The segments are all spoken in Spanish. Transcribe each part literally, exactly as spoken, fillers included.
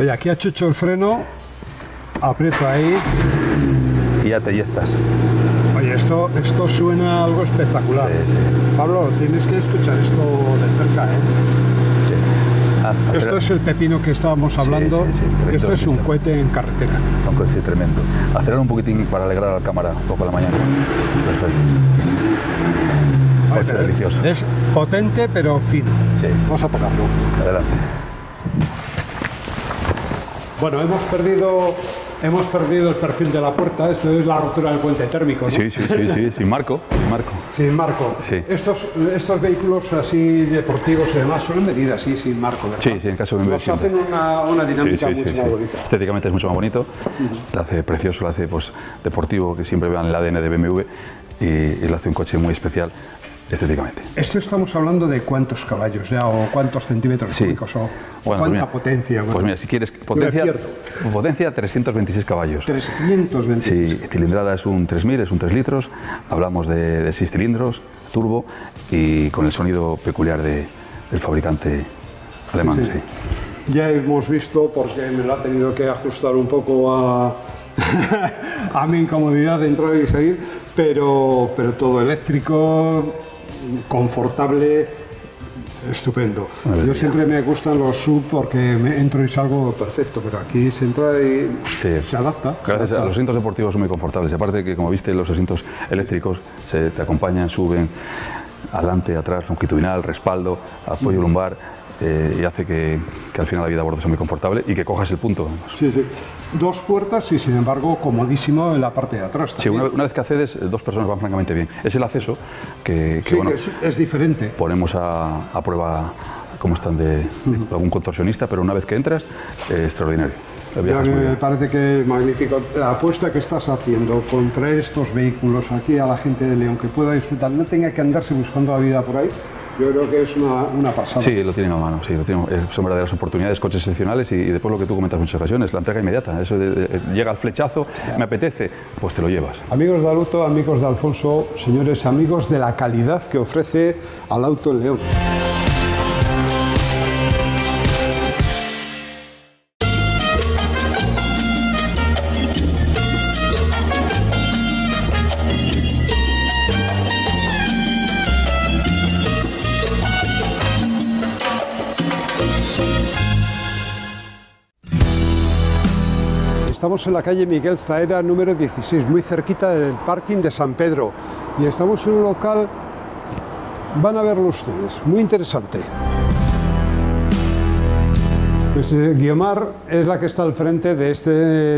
Oye, aquí achucho el freno, aprieto ahí. Y ya te yestas. Oye, esto, esto suena algo espectacular. Sí, sí. Pablo, tienes que escuchar esto de cerca, ¿eh? Sí. Ah, esto pero... es el pepino que estábamos hablando. Sí, sí, sí, perfecto, esto es un cohete en carretera. Un cohete tremendo. Acelerar un poquitín para alegrar a la cámara un poco a la mañana. Perfecto. Coche delicioso. Es potente pero fino. Sí. Vamos a tocarlo. Adelante. Bueno, hemos perdido... Hemos perdido el perfil de la puerta, esto es la rotura del puente térmico, ¿no? Sí, sí, sí, sí, sin marco, sin marco. Sin marco. Sí. Estos, estos vehículos así deportivos y demás suelen venir así, sin marco, ¿verdad? Sí, sí, en caso de un vehículo. Nos hacen una, una dinámica sí, sí, mucho sí, más sí. bonita. Estéticamente es mucho más bonito, lo hace precioso, lo hace pues, deportivo, que siempre vean el A D N de B M W y, y lo hace un coche muy especial. Estéticamente. Esto estamos hablando de cuántos caballos ya, o cuántos centímetros sí. cúbicos o, bueno, o cuánta mira, potencia. Bueno. Pues mira, si quieres potencia, potencia trescientos veintiséis caballos. trescientos veintiséis. Sí, cilindrada es un tres mil, es un tres litros, hablamos de, de seis cilindros, turbo y con el sonido peculiar de, del fabricante alemán. Sí, sí. Sí. Ya hemos visto, porque me lo ha tenido que ajustar un poco a... a mi incomodidad de entrar y salir, pero, pero todo eléctrico, confortable, estupendo. Yo siempre me gustan los S U V porque me entro y salgo perfecto, pero aquí se entra y sí. se adapta. Gracias se adapta. A los asientos deportivos son muy confortables, aparte que como viste los asientos eléctricos se te acompañan, suben, adelante, atrás, longitudinal, respaldo, apoyo uh-huh. lumbar eh, y hace que, que al final la vida a bordo sea muy confortable y que cojas el punto. Sí, sí. Dos puertas y sin embargo comodísimo en la parte de atrás. Sí, una, una vez que accedes, dos personas van francamente bien. Es el acceso que, que, sí, bueno, que es, es diferente. Ponemos a, a prueba cómo están de, de uh-huh. algún contorsionista, pero una vez que entras, eh, extraordinario. Ya me parece que es magnífico. La apuesta que estás haciendo con traer estos vehículos aquí a la gente de León, que pueda disfrutar, no tenga que andarse buscando la vida por ahí, yo creo que es una, una pasada. Sí, lo tienen a mano, sí, lo tienen. Son verdaderas oportunidades, coches excepcionales y, y después lo que tú comentas en muchas ocasiones, la entrega inmediata. Eso de, de, llega al flechazo, ya. me apetece, pues te lo llevas. Amigos de Alauto, amigos de Alfonso, señores, amigos de la calidad que ofrece Alauto en León. Estamos en la calle Miguel Zaera número dieciséis, muy cerquita del parking de San Pedro, y estamos en un local, van a verlo ustedes, muy interesante. Pues, eh, Guiomar es la que está al frente de este,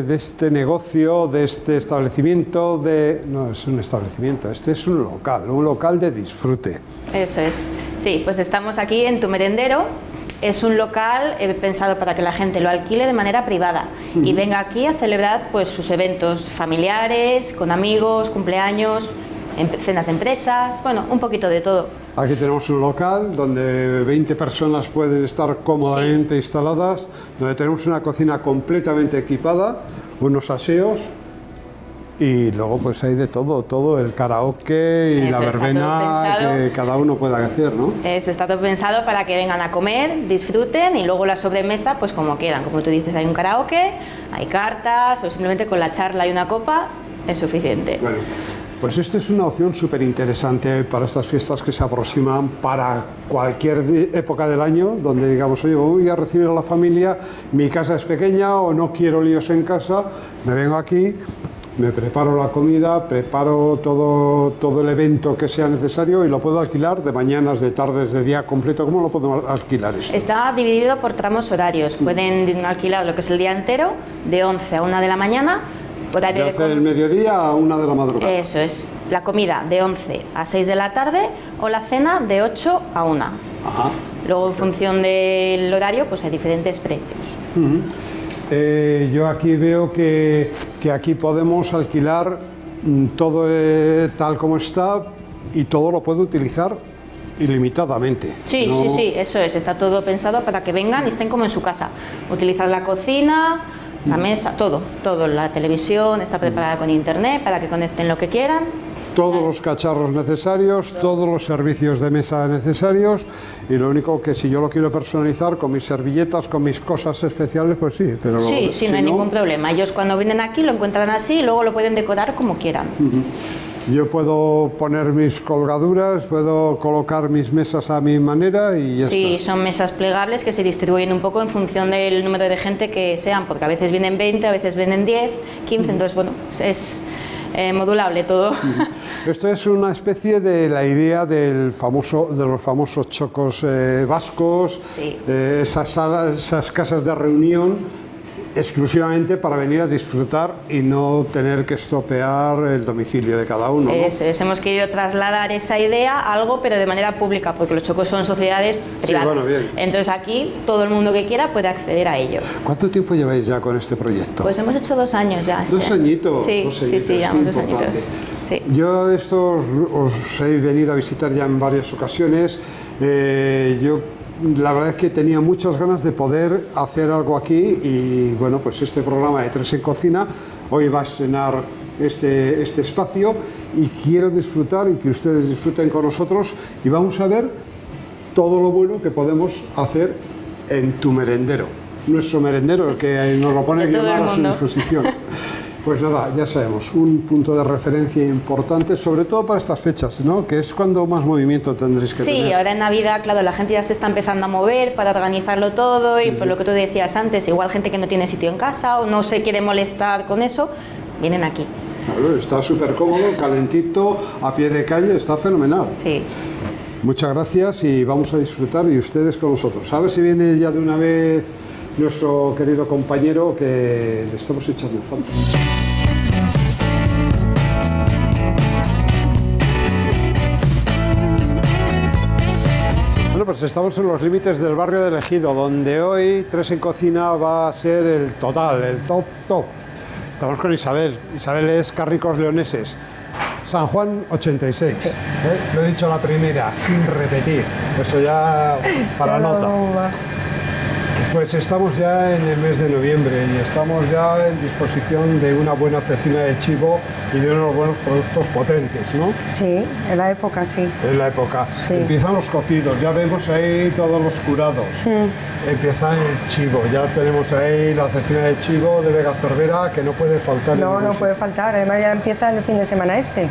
de este negocio, de este establecimiento, de... no es un establecimiento, este es un local, un local de disfrute. Eso es, sí, pues estamos aquí en Tu Merendero. Es un local eh, pensado para que la gente lo alquile de manera privada uh-huh. y venga aquí a celebrar pues sus eventos familiares, con amigos, cumpleaños, cenas de empresas, bueno, un poquito de todo. Aquí tenemos un local donde veinte personas pueden estar cómodamente sí. instaladas, donde tenemos una cocina completamente equipada, unos aseos y luego pues hay de todo, todo el karaoke y eso la verbena que cada uno pueda hacer, ¿no? Eso está todo pensado para que vengan a comer, disfruten y luego la sobremesa pues como quieran, como tú dices, hay un karaoke, hay cartas o simplemente con la charla y una copa es suficiente. Bueno, pues esto es una opción súper interesante para estas fiestas que se aproximan, para cualquier época del año donde digamos, oye, voy a recibir a la familia, mi casa es pequeña o no quiero líos en casa, me vengo aquí, me preparo la comida, preparo todo, todo el evento que sea necesario y lo puedo alquilar de mañanas, de tardes, de día completo. ¿Cómo lo puedo alquilar esto? Está dividido por tramos horarios. Pueden alquilar lo que es el día entero, de once a una de la mañana. Horario de once del mediodía a una de la madrugada. Eso es. La comida de once a seis de la tarde o la cena de ocho a una. Ajá. Luego, en función del horario, pues hay diferentes precios. Uh-huh. Eh, yo aquí veo que, que aquí podemos alquilar todo eh, tal como está y todo lo puedo utilizar ilimitadamente. Sí, ¿no? sí, sí, eso es, está todo pensado para que vengan y estén como en su casa, utilizar la cocina, la mesa, todo, todo, la televisión está preparada con internet para que conecten lo que quieran. todos los cacharros necesarios, todos los servicios de mesa necesarios, y lo único que si yo lo quiero personalizar con mis servilletas, con mis cosas especiales, pues sí. Pero sí, sí, si no hay no... ningún problema. Ellos cuando vienen aquí lo encuentran así y luego lo pueden decorar como quieran. Uh-huh. Yo puedo poner mis colgaduras, puedo colocar mis mesas a mi manera y ya sí, está. Son mesas plegables que se distribuyen un poco en función del número de gente que sean, porque a veces vienen veinte, a veces vienen diez, quince, entonces bueno, es eh, modulable todo. Esto es una especie de la idea del famoso, de los famosos chocos eh, vascos, sí. eh, esas salas, esas casas de reunión, exclusivamente para venir a disfrutar y no tener que estropear el domicilio de cada uno, ¿no? Eso es, hemos querido trasladar esa idea a algo, pero de manera pública, porque los chocos son sociedades privadas. Sí, bueno, entonces aquí todo el mundo que quiera puede acceder a ello. ¿Cuánto tiempo lleváis ya con este proyecto? Pues hemos hecho dos años ya. Este. Dos añitos. Sí, dos añitos, sí, sí, llevamos dos añitos. Sí. Yo esto os, os he venido a visitar ya en varias ocasiones. Eh, yo La verdad es que tenía muchas ganas de poder hacer algo aquí y bueno, pues este programa de Tres en Cocina hoy va a estrenar este, este espacio y quiero disfrutar y que ustedes disfruten con nosotros y vamos a ver todo lo bueno que podemos hacer en Tu Merendero, nuestro merendero, el que nos lo pone aquí a su disposición. Pues nada, ya sabemos, un punto de referencia importante, sobre todo para estas fechas, ¿no? Que es cuando más movimiento tendréis que sí, tener. Sí, ahora en Navidad, claro, la gente ya se está empezando a mover para organizarlo todo y sí. Por lo que tú decías antes, igual gente que no tiene sitio en casa o no se quiere molestar con eso, vienen aquí. Claro, está súper cómodo, calentito, a pie de calle, está fenomenal. Sí. Muchas gracias y vamos a disfrutar y ustedes con nosotros. A ver si viene ya de una vez nuestro querido compañero que le estamos echando en falta. Bueno, pues estamos en los límites del barrio de Ejido, donde hoy Tres en Cocina va a ser el total, el top top. Estamos con Isabel. Isabel es Cárnicos Leoneses, San Juan ochenta y seis. Sí. ¿Eh? Lo he dicho la primera, sin repetir. Eso ya para nota. Pues estamos ya en el mes de noviembre y estamos ya en disposición de una buena cecina de chivo y de unos buenos productos potentes, ¿no? Sí, en la época, sí. En la época. Sí. Empiezan los cocidos, ya vemos ahí todos los curados. Mm. Empieza el chivo, ya tenemos ahí la cecina de chivo de Vega Cervera que no puede faltar. No, no puede faltar, además ya empieza el fin de semana este.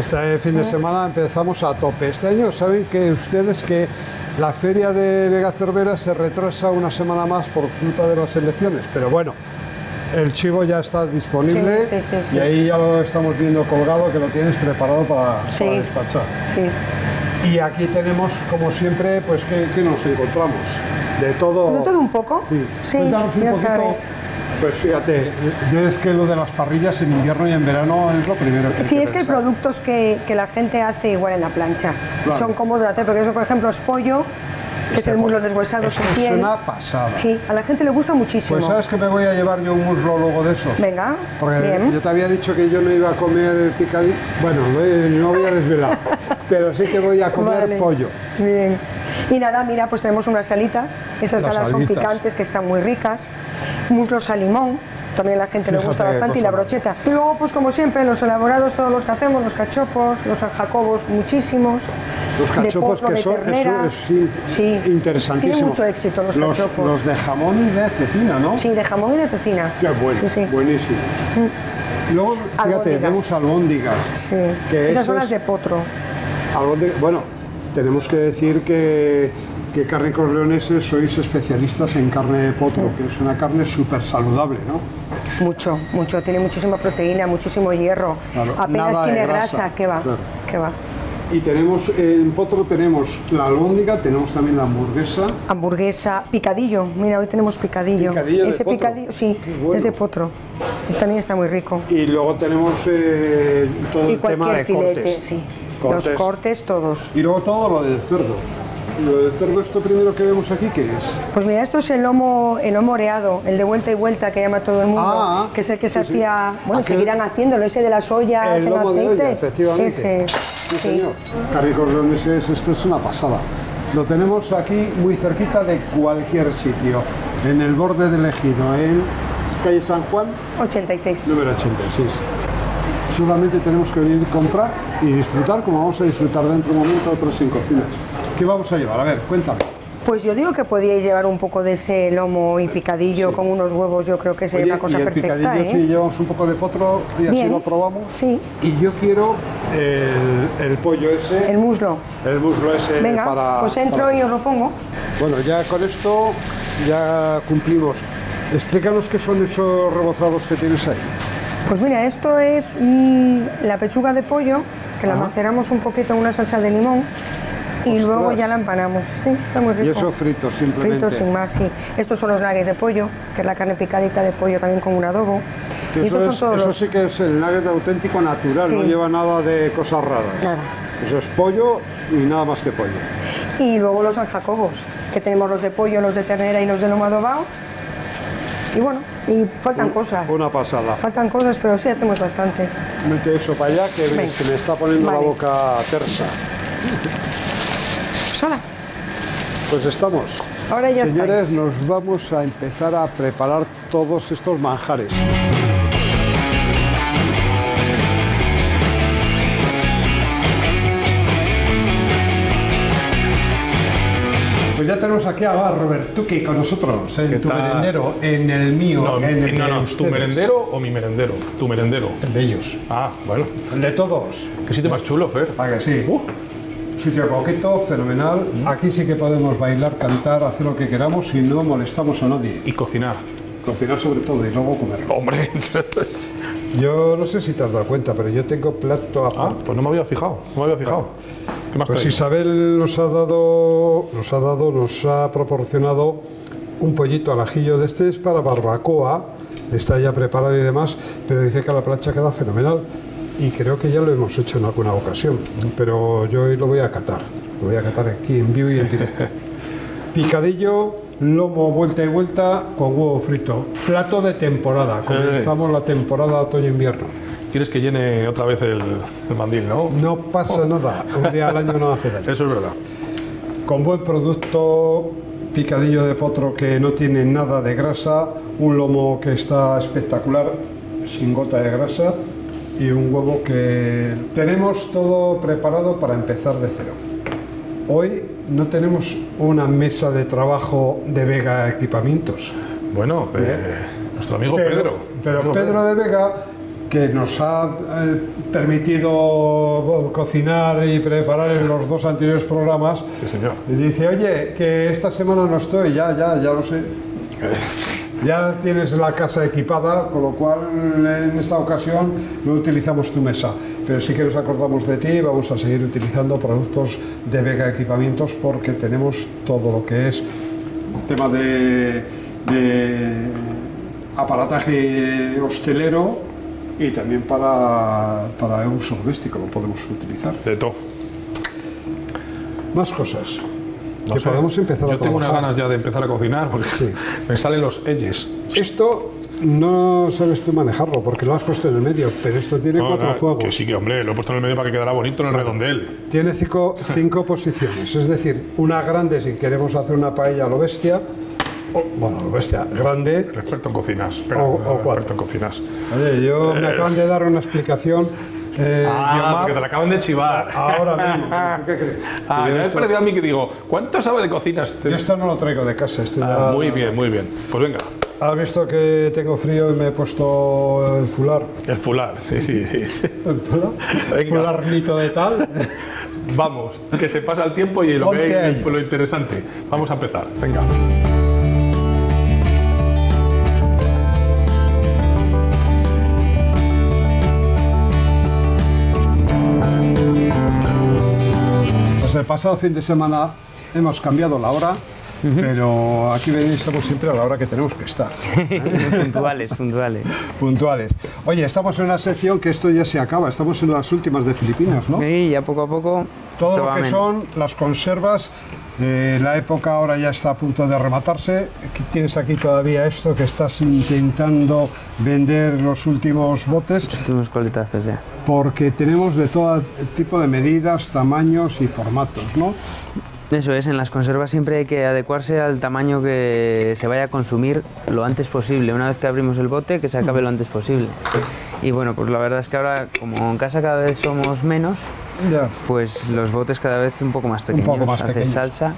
Este fin de semana empezamos a tope. Este año saben que ustedes que la feria de Vega Cervera se retrasa una semana más por culpa de las elecciones, pero bueno, el chivo ya está disponible, sí, sí, sí, sí. Y ahí ya lo estamos viendo colgado, que lo tienes preparado para, sí, para despachar. Sí. Y aquí tenemos, como siempre, pues que, que nos encontramos de todo. De todo un poco. Sí. Sí, pues un ya poquito, sabes. Pues fíjate, yo es que lo de las parrillas en invierno y en verano es lo primero que... Sí, hay que es pensar. Que hay productos que, que la gente hace igual en la plancha, claro. Son cómodos de hacer, porque eso, por ejemplo, es pollo, que este es el muslo deshuesado sin piel. Es una pasada. Sí, a la gente le gusta muchísimo. Pues sabes que me voy a llevar yo un muslo luego de esos. Venga, porque bien. Yo te había dicho que yo no iba a comer picadillo, bueno, no voy a desvelar, pero sí que voy a comer vale. pollo. Bien. Y nada, mira, pues tenemos unas salitas, esas las alas salitas. Son picantes, que están muy ricas, muslos a limón, también a la gente Fíjate le gusta bastante, y la brocheta. Y luego, pues como siempre, los elaborados, todos los que hacemos, los cachopos, los jacobos, muchísimos. Los cachopos de potro, que son, de ternera, eso es sí, interesantísimo. Tiene mucho éxito los, los cachopos. Los de jamón y de cecina, ¿no? Sí, de jamón y de cecina. Qué bueno, sí, sí. Buenísimo. Mm. Luego, fíjate, albóndigas. Tenemos albóndigas. Sí, que esas son las de potro. Albóndigas, bueno. Tenemos que decir que, que Cárnicos Leoneses sois especialistas en carne de potro, que es una carne súper saludable, ¿no? Mucho, mucho. Tiene muchísima proteína, muchísimo hierro. Claro, apenas tiene grasa. grasa. ¿Qué va? Claro. ¿Qué va? Y tenemos, en potro tenemos la albóndiga, tenemos también la hamburguesa. Hamburguesa, picadillo, mira, hoy tenemos picadillo. ¿Picadillo Ese de picadillo, potro? Sí, bueno. Es de potro. Este también está muy rico. Y luego tenemos eh, todo y el tema de filete, cortes. Sí. Cortes. Los cortes todos. Y luego todo lo del cerdo. Lo del cerdo, esto primero que vemos aquí, ¿qué es? Pues mira, esto es el lomo, el lomo oreado, el de vuelta y vuelta que llama todo el mundo, ah, que es el que se sí, hacía, sí. bueno, Aquel, seguirán haciéndolo, ese de las ollas, el lomo en aceite, de olla, efectivamente. Ese. Sí, sí, señor. Cárnicos Leoneses, esto es una pasada. Lo tenemos aquí muy cerquita de cualquier sitio, en el borde del Ejido, en calle San Juan ochenta y seis. Número ochenta y seis. solamente tenemos que venir a comprar y disfrutar, como vamos a disfrutar dentro de un momento otras en cocinas. ¿Qué vamos a llevar? A ver, cuéntame. Pues yo digo que podíais llevar un poco de ese lomo y picadillo, sí, con unos huevos, yo creo que sería Oye, una cosa y el perfecta. Picadillo, ¿eh? Sí, llevamos un poco de potro y así Bien. Lo probamos. Sí. Y yo quiero el, el pollo ese. El muslo. El muslo ese. Venga, para, pues entro para... y os lo pongo. Bueno, ya con esto ya cumplimos. Explícanos qué son esos rebozados que tienes ahí. Pues mira, esto es mmm, la pechuga de pollo, que Ajá. la maceramos un poquito en una salsa de limón. Y Ostras. Luego ya la empanamos, sí, está muy rico. Y eso frito, simplemente. Frito, sin más, sí. Estos son los nuggets de pollo, que es la carne picadita de pollo también con un adobo. Y eso es, son todos eso sí que es el nugget auténtico, natural, sí. No lleva nada de cosas raras. Nada. Eso es pollo y nada más que pollo. Y luego los San Jacobos, que tenemos los de pollo, los de ternera y los de lomo adobado. Y bueno, y faltan una, cosas. Una pasada. Faltan cosas, pero sí hacemos bastante. Mete eso para allá, que, que me está poniendo vale. la boca tersa. Pues estamos. Ahora ya Señores, estáis. Nos vamos a empezar a preparar todos estos manjares. Pues ya tenemos aquí a Robertuki con nosotros, en tu tal? merendero, en el mío, no, en el no, de no, ¿Tu merendero o mi merendero? Tu merendero. El de ellos. Ah, bueno. El de todos. Qué sitio más chulo, Fer. Ah, que sí. Uh. Sitio coqueto, fenomenal. Aquí sí que podemos bailar, cantar, hacer lo que queramos y no molestamos a nadie. Y cocinar. Cocinar sobre todo y luego comer. Hombre. Yo no sé si te has dado cuenta, pero yo tengo plato aparte. Ah, pues no me había fijado, no me había fijado. Vale. ¿Qué más pues Isabel nos ha dado, nos ha dado, nos ha proporcionado un pollito al ajillo de este, es para barbacoa, está ya preparado y demás, pero dice que a la plancha queda fenomenal. Y creo que ya lo hemos hecho en alguna ocasión, pero yo hoy lo voy a catar, lo voy a catar aquí en vivo y en directo. Picadillo, lomo vuelta y vuelta con huevo frito, plato de temporada, comenzamos la temporada otoño-invierno. ¿Quieres que llene otra vez el, el mandil, no? No pasa nada, un día al año no hace daño. Eso es verdad. Con buen producto, picadillo de potro que no tiene nada de grasa, un lomo que está espectacular, sin gota de grasa, y un huevo que tenemos todo preparado para empezar de cero. Hoy no tenemos una mesa de trabajo de Vega Equipamientos. Bueno, eh, ¿eh? nuestro amigo pero, Pedro. Pero amigo Pedro de Vega, que nos ha eh, permitido cocinar y preparar en los dos anteriores programas, sí, señor. Y dice, oye, que esta semana no estoy, ya, ya, ya lo sé. Ya tienes la casa equipada, con lo cual en esta ocasión no utilizamos tu mesa, pero sí que nos acordamos de ti y vamos a seguir utilizando productos de Vega Equipamientos porque tenemos todo lo que es tema de, de aparataje hostelero y también para, para el uso doméstico lo podemos utilizar. De todo. Más cosas. No que sé, podemos empezar a Yo tengo unas ganas ya de empezar a cocinar porque sí. me salen los elles. Esto no sabes tú manejarlo porque lo has puesto en el medio, pero esto tiene no, cuatro no, fuegos. Que sí, que hombre, lo he puesto en el medio para que quedara bonito en el bueno, redondel. Tiene cinco, cinco posiciones, es decir, una grande si queremos hacer una paella a lo bestia, o, bueno, lo bestia, grande. El experto en cocinas. Pero, o, o cuatro. Experto en cocinas. Oye, yo me acaban de dar una explicación. Eh, ah, porque te la acaban de chivar. Ahora mismo. ¿Qué crees? Ah, no es perdido a mí que digo, ¿cuánto sabe de cocinas? Yo esto no lo traigo de casa. Esto ah, ya... Muy bien, muy bien. Pues venga. ¿Has visto que tengo frío y me he puesto el fular? El fular, sí, sí, sí. sí. ¿El fular? Venga. Fularnito de tal. Vamos, que se pasa el tiempo y lo que hay, lo interesante. Vamos a empezar. Venga. El pasado fin de semana hemos cambiado la hora, uh-huh. pero aquí venimos siempre a la hora que tenemos que estar. ¿eh? puntuales, puntuales. Puntuales. Oye, estamos en una sección que esto ya se acaba, estamos en las últimas de Filipinas, ¿no? Sí, ya poco a poco. Todo lo que son las conservas, eh, la época ahora ya está a punto de rematarse. Tienes aquí todavía esto que estás intentando vender los últimos botes. Los últimos coletazos ya. Porque tenemos de todo tipo de medidas, tamaños y formatos, ¿no? Eso es, en las conservas siempre hay que adecuarse al tamaño que se vaya a consumir lo antes posible, una vez que abrimos el bote, que se acabe lo antes posible. Y bueno, pues la verdad es que ahora, como en casa cada vez somos menos, ya, pues los botes cada vez un poco más pequeños, un poco más pequeños. Haces salsa.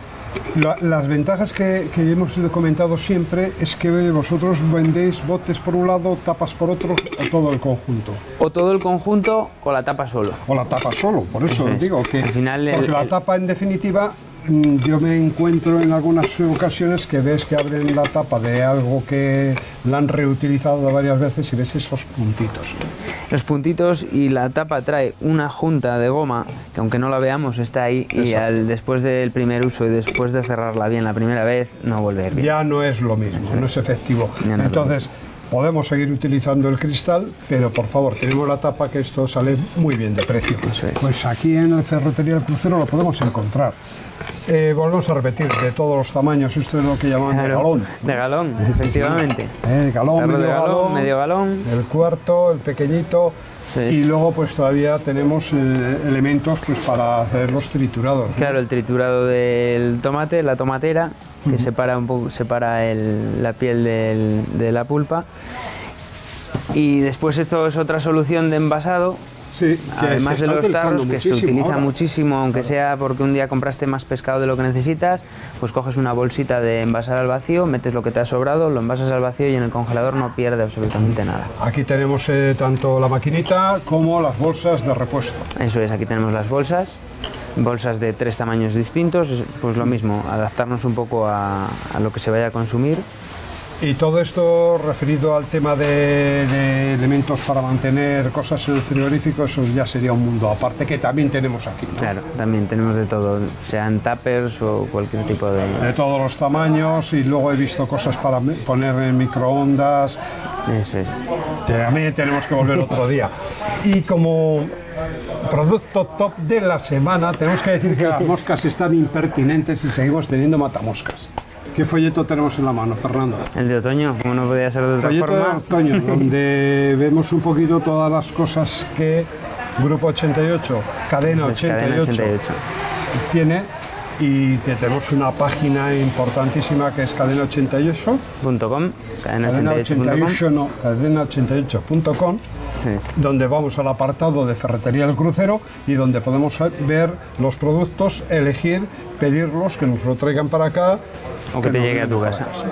La, las ventajas que, que hemos comentado siempre es que vosotros vendéis botes por un lado, tapas por otro, o todo el conjunto. O todo el conjunto o la tapa solo. O la tapa solo, por eso, eso es. digo que al final el, la tapa en definitiva... Yo me encuentro en algunas ocasiones que ves que abren la tapa de algo que la han reutilizado varias veces y ves esos puntitos. Los puntitos, y la tapa trae una junta de goma que aunque no la veamos está ahí. Exacto. Y al, después del primer uso y después de cerrarla bien la primera vez, no volver bien. Ya no es lo mismo, no es efectivo. No es Entonces podemos seguir utilizando el cristal, pero por favor, tenemos la tapa, que esto sale muy bien de precio. Eso es. Pues aquí en la Ferretería El Crucero lo podemos encontrar. Eh, volvemos a repetir, de todos los tamaños, esto es lo que llaman de galón. De galón, efectivamente. Eh, galón, medio de galón, galón, medio galón. El cuarto, el pequeñito. Sí. Y luego pues todavía tenemos eh, elementos pues para hacer los triturados, ¿no? Claro, el triturado del tomate, la tomatera, que uh-huh. separa un poco, separa el, la piel del, de la pulpa. Y después esto es otra solución de envasado. Sí, que además de los tarros, que se utiliza ahora. muchísimo, aunque claro. sea porque un día compraste más pescado de lo que necesitas, pues coges una bolsita de envasar al vacío, metes lo que te ha sobrado, lo envasas al vacío y en el congelador no pierde absolutamente nada. Aquí tenemos eh, tanto la maquinita como las bolsas de repuesto. Eso es, aquí tenemos las bolsas, bolsas de tres tamaños distintos, pues lo mismo, adaptarnos un poco a, a lo que se vaya a consumir. Y todo esto referido al tema de, de elementos para mantener cosas en el frigorífico, eso ya sería un mundo aparte que también tenemos aquí, ¿no? Claro, también tenemos de todo, sean tuppers o cualquier tipo de... De todos los tamaños, y luego he visto cosas para poner en microondas. Eso es. También tenemos que volver otro día. Y como producto top de la semana, tenemos que decir que las moscas están impertinentes y seguimos teniendo matamoscas. ¿Qué folleto tenemos en la mano, Fernando? El de otoño, como no podía ser de otra forma. El folleto de otoño, donde vemos un poquito todas las cosas que Grupo ochenta y ocho, Cadena ochenta y ocho, tiene, y que tenemos una página importantísima que es cadena ochenta y ocho punto com, cadena ochenta y ocho punto com, donde vamos al apartado de Ferretería El Crucero y donde podemos ver los productos, elegir, pedirlos, que nos lo traigan para acá. O que, que te no llegue a tu casa. casa,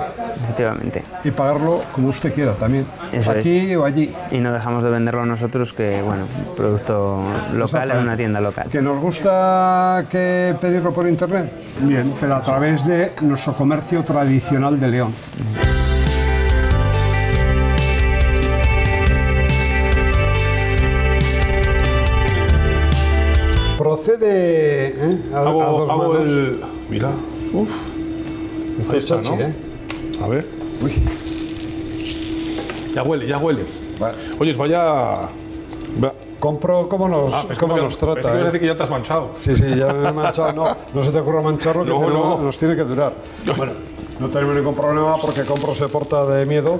efectivamente. Y pagarlo como usted quiera también, Eso aquí es. o allí. Y no dejamos de venderlo nosotros, que bueno, producto local en una tienda local. ¿Que nos gusta que pedirlo por internet? Bien, pero a través de nuestro comercio tradicional de León. Procede ¿eh? a, hago, a dos hago manos. El... Mira, uff. Está Ahí está, chachi, ¿no? ¿eh? A ver. Uy. Ya huele, ya huele. Vale. Oye, vaya... Va. Compro cómo nos, ah, cómo que, nos trata. Es que, ¿eh? que ya te has manchado. Sí, sí, ya me he manchado. No, no se te ocurra mancharlo, que no, te, no. nos tiene que durar. No. Bueno, no tenemos ningún problema porque Compro se porta de miedo.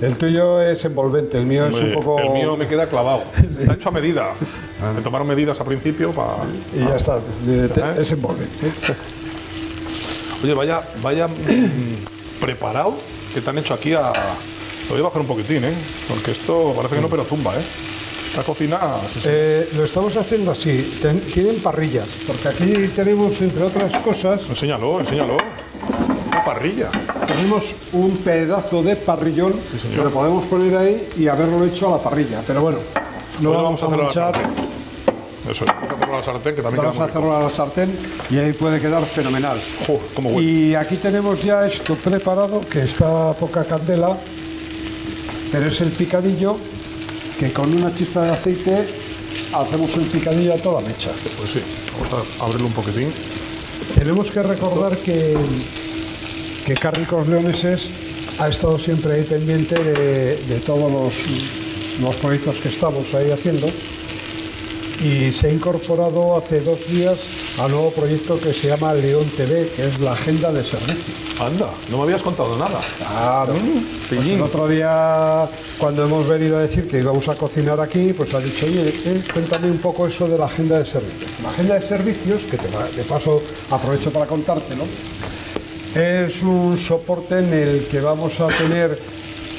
El tuyo es envolvente, el mío es Muy, un poco... El mío me queda clavado. Está hecho a medida. Vale. Me tomaron medidas al principio para... Y ya ah. está, te, es envolvente. Oye, vaya, vaya preparado que te han hecho aquí a... Lo voy a bajar un poquitín, ¿eh? Porque esto parece que no, pero zumba, ¿eh? Esta cocina... Sí, sí. Eh, lo estamos haciendo así. Ten, tienen parrillas, porque aquí tenemos, entre otras cosas... Enséñalo, enséñalo. Una parrilla. Tenemos un pedazo de parrillón sí, que lo podemos poner ahí y haberlo hecho a la parrilla. Pero bueno, no vamos, vamos a manchar. Eso, vamos a hacerlo a la sartén, que también Vamos a hacerlo a la sartén y ahí puede quedar fenomenal. ¡Oh, cómo huele! Y aquí tenemos ya esto preparado, que está a poca candela, pero es el picadillo, que con una chispa de aceite hacemos el picadillo a toda mecha. Pues sí, vamos a abrirlo un poquitín. Tenemos que recordar que, que Cárnicos Leoneses ha estado siempre ahí pendiente de, de todos los, los proyectos que estamos ahí haciendo. Y se ha incorporado hace dos días al nuevo proyecto que se llama León T V, que es la agenda de servicio. Anda, no me habías contado nada. Claro. Pues el otro día, cuando hemos venido a decir que íbamos a cocinar aquí, pues ha dicho, oye, eh, cuéntame un poco eso de la agenda de servicios. La agenda de servicios, que te, de paso aprovecho para contártelo, es un soporte en el que vamos a tener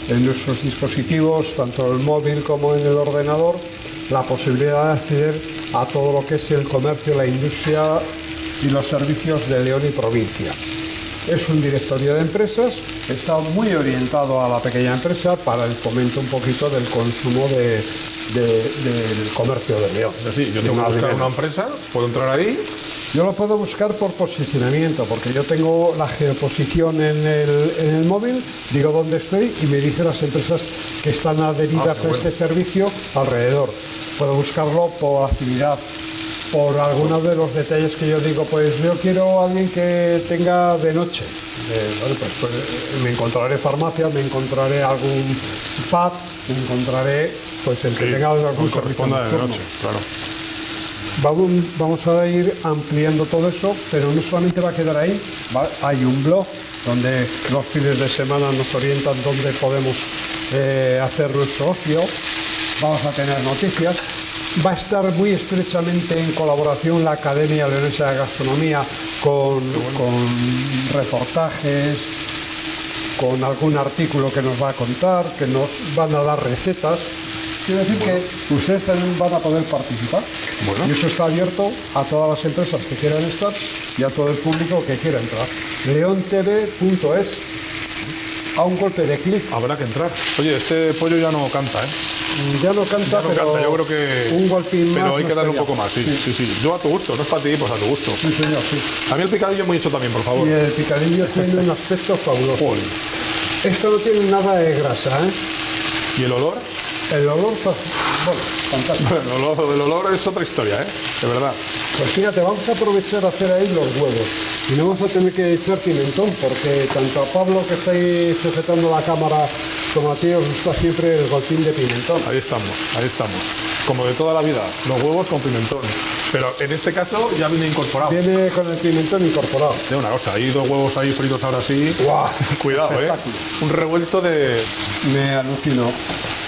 en nuestros dispositivos, tanto el móvil como en el ordenador, la posibilidad de acceder a todo lo que es el comercio, la industria y los servicios de León y provincia. Es un directorio de empresas, está muy orientado a la pequeña empresa para el fomento un poquito del consumo de, de, del comercio de León. Es decir, yo tengo que buscar una empresa, puedo entrar ahí. Yo lo puedo buscar por posicionamiento, porque yo tengo la geoposición en el, en el móvil, digo dónde estoy y me dicen las empresas que están adheridas ah, bueno. a este servicio alrededor. Puedo buscarlo por actividad, por algunos de los detalles que yo digo, pues yo quiero a alguien que tenga de noche. Eh, bueno, pues, pues me encontraré farmacia, me encontraré algún pub, me encontraré pues el que sí, tenga algún servicio de noche, claro. Vamos a ir ampliando todo eso, pero no solamente va a quedar ahí, va, hay un blog donde los fines de semana nos orientan dónde podemos eh, hacer nuestro ocio, vamos a tener noticias, va a estar muy estrechamente en colaboración la Academia Leonesa de Gastronomía con, con reportajes, con algún artículo que nos va a contar, que nos van a dar recetas. Quiero decir bueno. que ustedes también van a poder participar. Bueno. Y eso está abierto a todas las empresas que quieran estar y a todo el público que quiera entrar. león t v punto es, a un golpe de clic. Habrá que entrar. Oye, este pollo ya no canta, ¿eh? Ya no canta, ya no pero canta. Yo creo que un golpín más. Pero hay que darle un poco más, sí, sí, sí, sí. Yo a tu gusto, no es para ti, pues a tu gusto. Sí, señor, sí. A mí el picadillo muy hecho también, por favor. Y el picadillo tiene un aspecto fabuloso. Uy. Esto no tiene nada de grasa, ¿eh? ¿Y el olor? El olor, bueno, fantástico. Bueno, el olor, el olor es otra historia, ¿eh? De verdad. Pues fíjate, vamos a aprovechar a hacer ahí los huevos. Y no vamos a tener que echar pimentón, porque tanto a Pablo, que está ahí sujetando la cámara, como a ti, os gusta siempre el golpín de pimentón. Ahí estamos, ahí estamos. Como de toda la vida, los huevos con pimentón. Pero en este caso ya viene incorporado. Viene con el pimentón incorporado. De una cosa, hay dos huevos ahí fritos ahora sí. ¡Guau! Cuidado, ¿eh? Un revuelto de... Me alucino.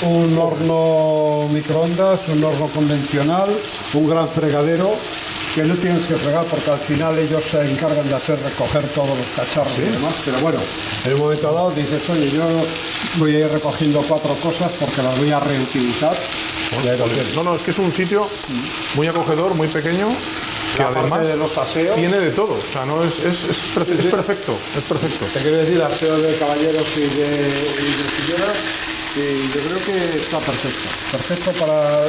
Un horno microondas, un horno convencional, un gran fregadero, que no tienes que fregar porque al final ellos se encargan de hacer recoger todos los cacharros ¿Sí? y demás. Pero bueno, en un momento dado dices, oye, yo voy a ir recogiendo cuatro cosas porque las voy a reutilizar. Bueno, no, no, es que es un sitio muy acogedor, muy pequeño, que además de los aseos, tiene de todo, o sea, no es, es, es, perfe es perfecto, es perfecto. Te quiero decir, aseo de caballeros y de, y de señoras. Sí, yo creo que está perfecto, perfecto para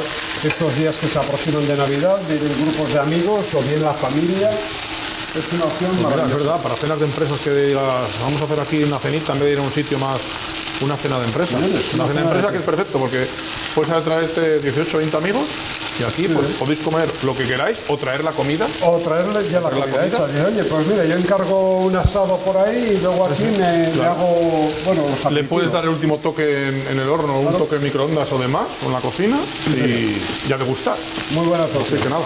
estos días que se aproximan de Navidad, de grupos de amigos o bien la familia, es una opción pues maravillosa. Es verdad, para cenas de empresas que digas, vamos a hacer aquí una cenita en vez de ir a un sitio más, una cena de empresa. Bien, es una, una cena, cena de empresa de... que es perfecto porque puedes traerte dieciocho o veinte amigos y aquí pues, podéis comer lo que queráis o traer la comida. O traerle ya la, traer comida, la comida. Oye, pues mira, yo encargo un asado por ahí y luego aquí me, claro. me hago... Bueno, los le puedes dar el último toque en, en el horno, claro. un toque en microondas o demás, con la cocina y ya te gusta. Muy buena opción. Que nada.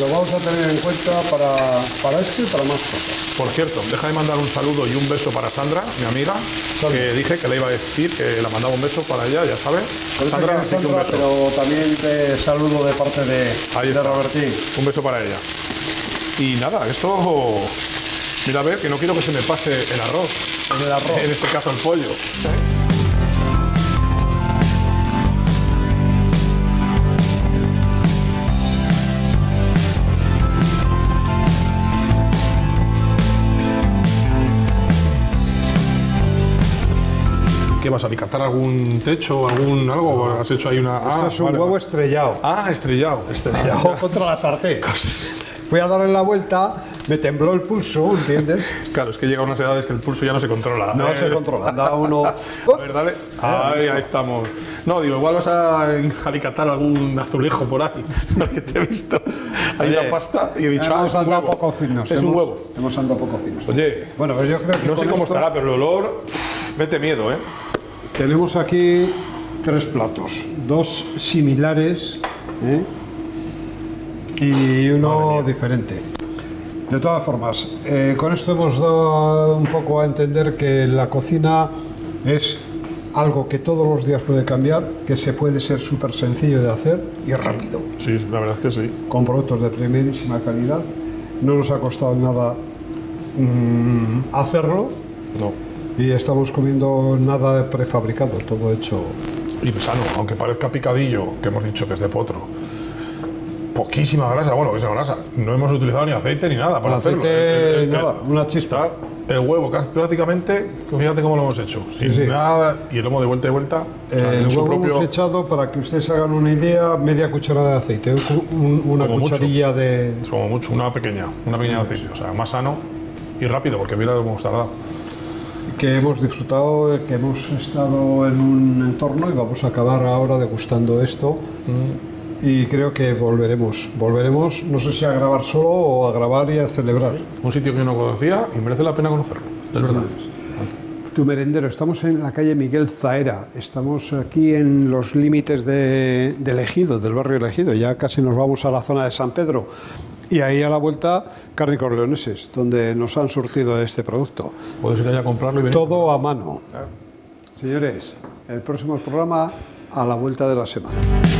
Lo vamos a tener en cuenta para, para esto y para más cosas. Por cierto, deja de mandar un saludo y un beso para Sandra, mi amiga, Sandra. Que dije que le iba a decir que la mandaba un beso para ella, ya sabes. Sandra, sí que un beso. Pero también te saludo de parte de, de Robertín. Un beso para ella. Y nada, esto... Mira, a ver, que no quiero que se me pase el arroz. El arroz. En este caso el pollo. ¿Eh? ¿Qué vas a alicatar? ¿Algún techo? ¿Algún algo? ¿Has hecho ahí una...? Ah, esto es un vale, huevo vale. estrellado. Ah, estrellado. Estrellado contra la sartén. Fui a darle la vuelta, me tembló el pulso, ¿entiendes? Claro, es que llega a unas edades que el pulso ya no se controla. No eh. se controla, anda uno... A ver, dale. Ahí, ahí estamos. No, digo, igual vas a alicatar algún azulejo por ahí, porque te he visto. Hay Oye, una pasta y he dicho, hemos ah, es andado poco finos. Es hemos, un huevo. Hemos andado poco finos. Oye, bueno, pues yo creo que no sé cómo esto... estará, pero el olor... Vete miedo, ¿eh? Tenemos aquí tres platos, dos similares ¿eh? y uno diferente. De todas formas, eh, con esto hemos dado un poco a entender que la cocina es algo que todos los días puede cambiar, que se puede ser súper sencillo de hacer y rápido. Sí, la verdad es que sí. Con productos de primerísima calidad. No nos ha costado nada mmm, hacerlo. No. y estamos comiendo nada prefabricado, todo hecho. Y sano, aunque parezca picadillo, que hemos dicho que es de potro. Poquísima grasa, bueno, que sea grasa. No hemos utilizado ni aceite ni nada para aceite, hacerlo. El, el, el, nada, el, una chispa. El huevo, prácticamente, fíjate cómo lo hemos hecho. Sin sí, sí. nada, y lo hemos de vuelta y vuelta. Eh, el huevo propio... hemos echado, para que ustedes hagan una idea, media cucharada de aceite. Un, una como cucharilla mucho, de... Como mucho, una pequeña, una pequeña de aceite. O sea, más sano y rápido, porque mira cómo hemos tardado. Que hemos disfrutado, que hemos estado en un entorno y vamos a acabar ahora degustando esto. Mm. Y creo que volveremos, volveremos, no sé si a grabar solo o a grabar y a celebrar. Un sitio que yo no conocía y merece la pena conocerlo, de verdad. Tu Merendero, estamos en la calle Miguel Zaera, estamos aquí en los límites de, del Ejido, del barrio Ejido, ya casi nos vamos a la zona de San Pedro. Y ahí a la vuelta, Cárnicos Leoneses, donde nos han surtido este producto. Puedes ir allá a comprarlo y venir. Todo a mano. Claro. Señores, el próximo programa a la vuelta de la semana.